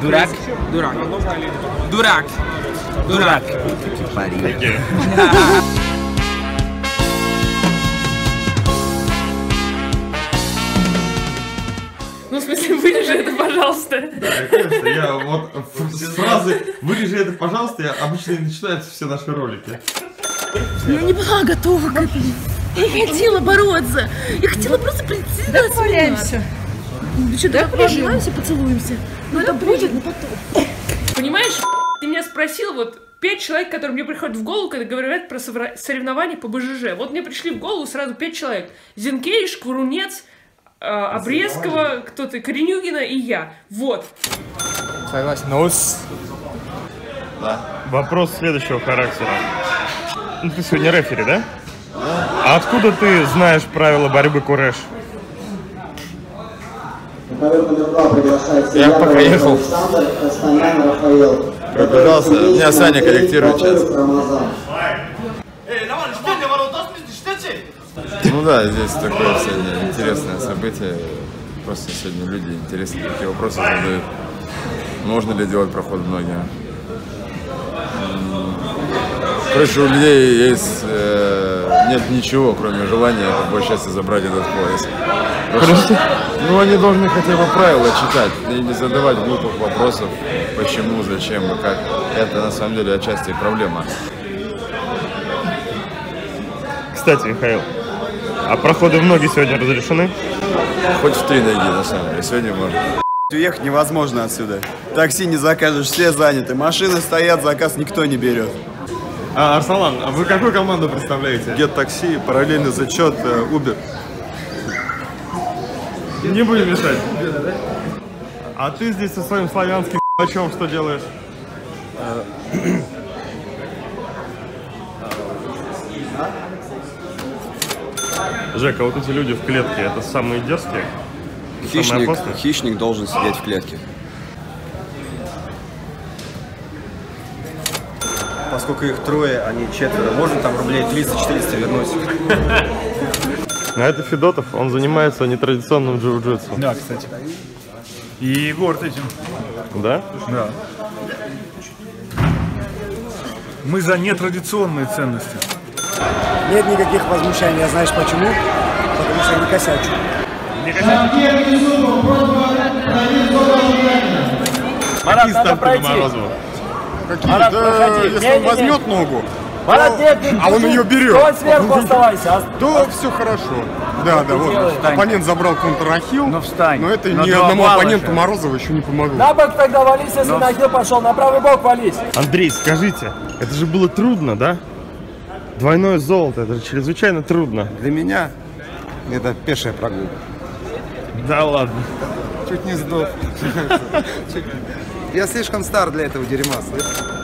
Дурак. Дурак. Дурак. Дурак. Ну, в смысле, вырежи это, пожалуйста. Да, конечно, я вот фразы «вырежи это, пожалуйста», я обычно и начинаются все наши ролики. Я не была готова к этому. Я не хотела бороться. Я хотела просто прийти сюда. Давай что-то прижимаемся, поцелуемся. Ну это будет, ну потом. Понимаешь, ты меня спросил, вот 5 человек, которые мне приходят в голову, когда говорят про соревнования по БЖЖ. Вот мне пришли в голову сразу 5 человек. Зинкеев, Шкурунец, Обрезкова, кто-то, Коренюгина и я. Вот. Согласен. Нос. Да. Вопрос следующего характера. Ну, ты сегодня рефери, да? Да. А откуда ты знаешь правила борьбы курэш? Я пока ехал. Пожалуйста, меня Саня корректирует сейчас. Ну да, здесь такое сегодня интересное событие. Просто сегодня люди интересные такие вопросы задают. Можно ли делать проход в ноги? Короче, у людей есть, нет ничего, кроме желания, по большей части, забрать этот пояс. Просто, ну, они должны хотя бы правила читать и не задавать глупых вопросов, почему, зачем и как. Это, на самом деле, отчасти проблема. Кстати, Михаил, а проходы в ноги сегодня разрешены? Хоть в 3 ноги, на самом деле, сегодня можно. Уехать невозможно отсюда. Такси не закажешь, все заняты, машины стоят, заказ никто не берет. А, Арсалан, а вы какую команду представляете? Get такси, параллельный зачет, Uber. Не будем мешать. А ты здесь со своим славянским ***чем что делаешь? Жека, вот эти люди в клетке, это самые дерзкие? Хищник должен сидеть в клетке. Поскольку их 3, а не 4, можно там рублей 300-400 вернуть. А это Федотов, он занимается нетрадиционным джиу-джитсу. Да, кстати. И Егор этим. Да? Да. Мы за нетрадиционные ценности. Нет никаких возмущений, а знаешь почему? Потому что я не косячу. Не косячу. Бород, надо пройти. Бород, проходи. Если он возьмет ногу. Бород, а он ее берет. То он сверху оставайся. Да, все хорошо. Да, да, вот. Оппонент забрал контрахил. Но встань. Но это ни одному оппоненту Морозова еще не помогло. На бок тогда вались, если на хил пошел. На правый бок вались. Андрей, скажите, это же было трудно, да? Двойное золото, это же чрезвычайно трудно. Для меня это пешая прогулка. Да ладно. Чуть не сдох. Я слишком стар для этого дерьма.